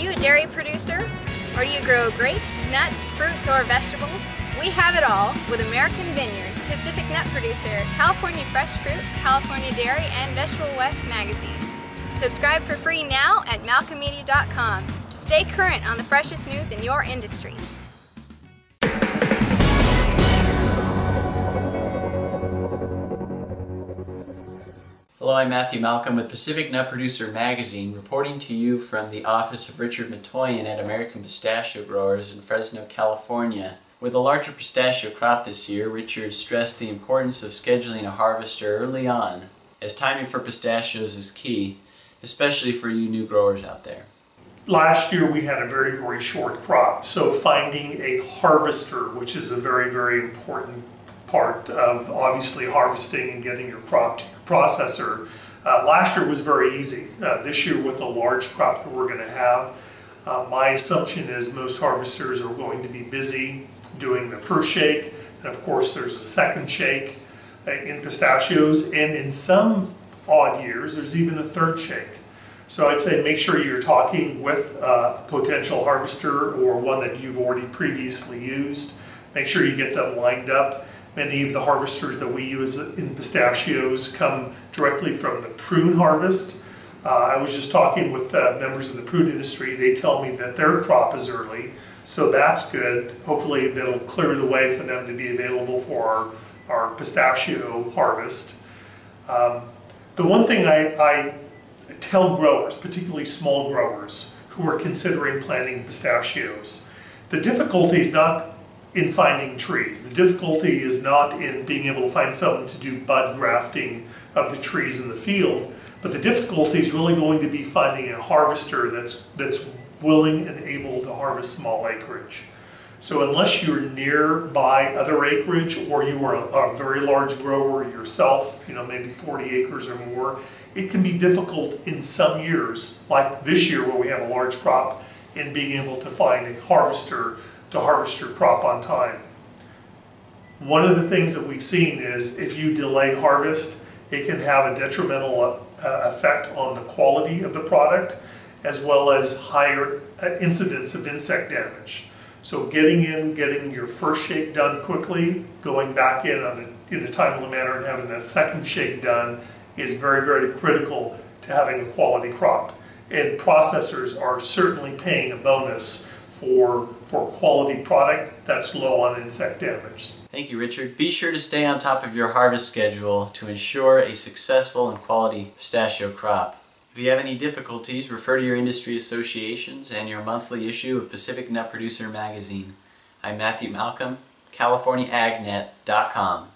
you a dairy producer? Or do you grow grapes, nuts, fruits, or vegetables? We have it all with American Vineyard, Pacific Nut Producer, California Fresh Fruit, California Dairy, and Vegetable West magazines. Subscribe for free now at MalcolmMedia.com to stay current on the freshest news in your industry. Hello, I'm Matthew Malcolm with Pacific Nut Producer Magazine, reporting to you from the office of Richard Matoian at American Pistachio Growers in Fresno, California. With a larger pistachio crop this year, Richard stressed the importance of scheduling a harvester early on, as timing for pistachios is key, especially for you new growers out there. Last year we had a very, very short crop, so finding a harvester, which is a very, very important part of obviously harvesting and getting your crop to your processor. Last year was very easy. This year, with the large crop that we're going to have, my assumption is most harvesters are going to be busy doing the first shake, and of course there's a second shake in pistachios, and in some odd years there's even a third shake. So I'd say make sure you're talking with a potential harvester or one that you've already previously used. Make sure you get them lined up. Many of the harvesters that we use in pistachios come directly from the prune harvest. I was just talking with members of the prune industry. They tell me that their crop is early, so that's good. Hopefully that'll clear the way for them to be available for our pistachio harvest. The one thing I tell growers, particularly small growers who are considering planting pistachios, the difficulty is not in finding trees. The difficulty is not in being able to find someone to do bud grafting of the trees in the field, but the difficulty is really going to be finding a harvester that's willing and able to harvest small acreage. So unless you're nearby other acreage, or you are a very large grower yourself, you know, maybe 40 acres or more, it can be difficult in some years, like this year where we have a large crop, in being able to find a harvester to harvest your crop on time. One of the things that we've seen is if you delay harvest, it can have a detrimental effect on the quality of the product, as well as higher incidence of insect damage. So getting your first shake done quickly, going back in a timely manner and having that second shake done is very, very critical to having a quality crop. And processors are certainly paying a bonus for quality product that's low on insect damage. Thank you, Richard. Be sure to stay on top of your harvest schedule to ensure a successful and quality pistachio crop. If you have any difficulties, refer to your industry associations and your monthly issue of Pacific Nut Producer Magazine. I'm Matthew Malcolm, CaliforniaAgNet.com.